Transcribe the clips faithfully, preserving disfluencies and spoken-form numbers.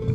The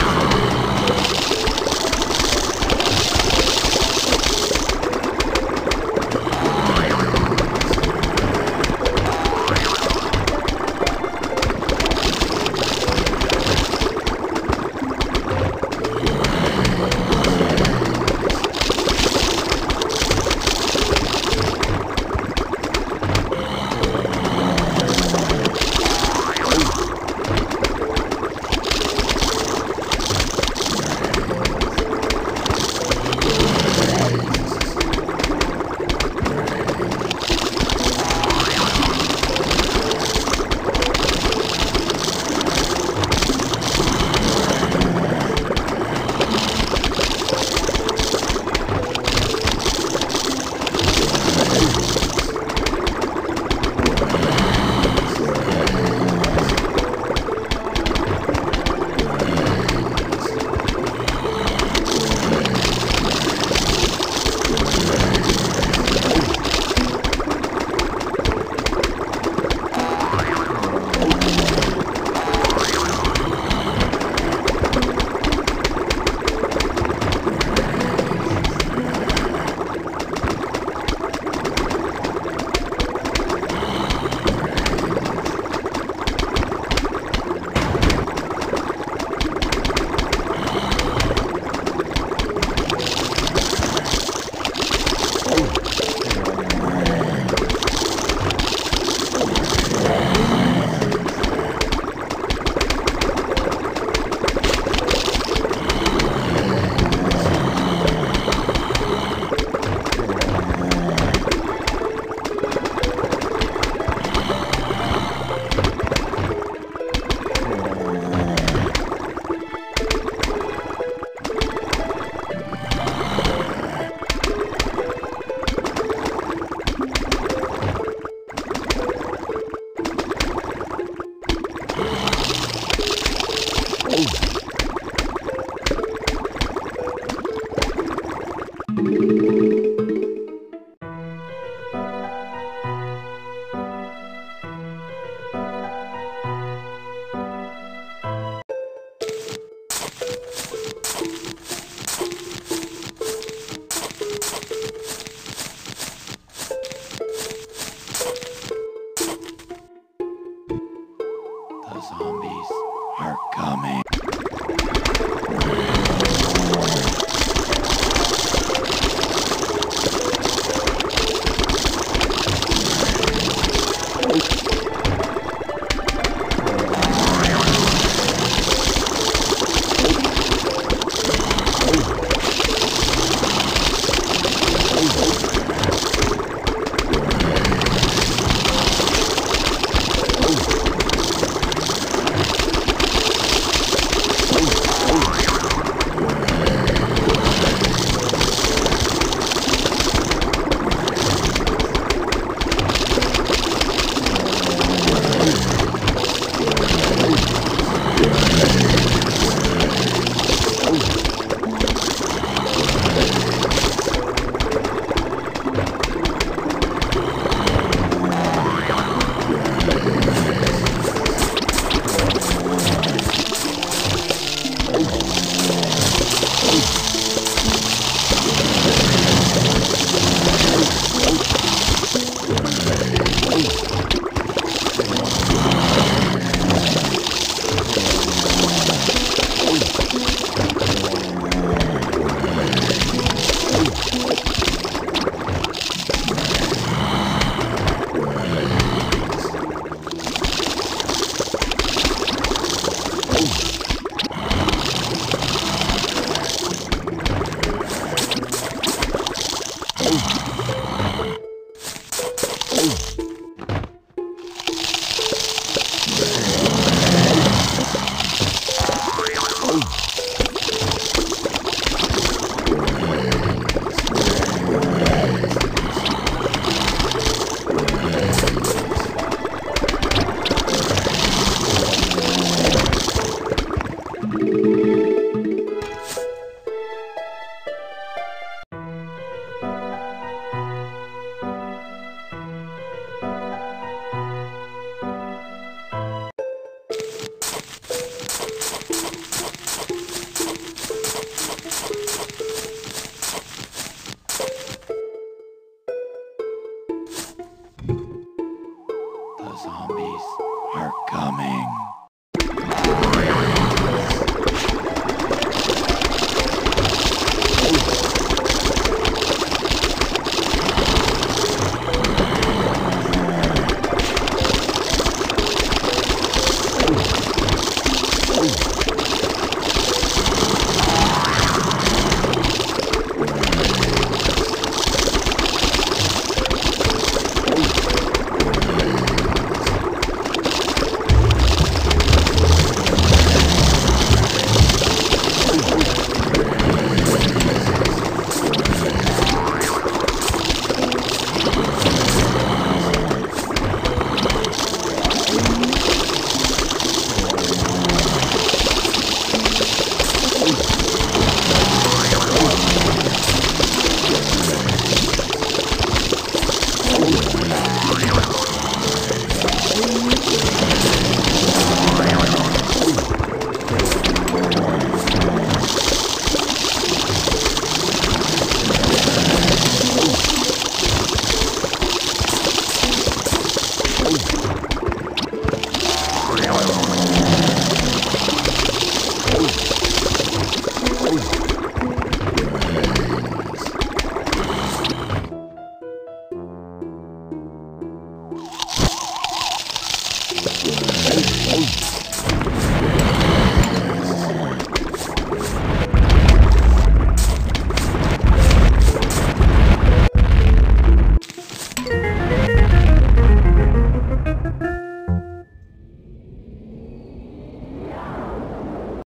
Zombies are coming.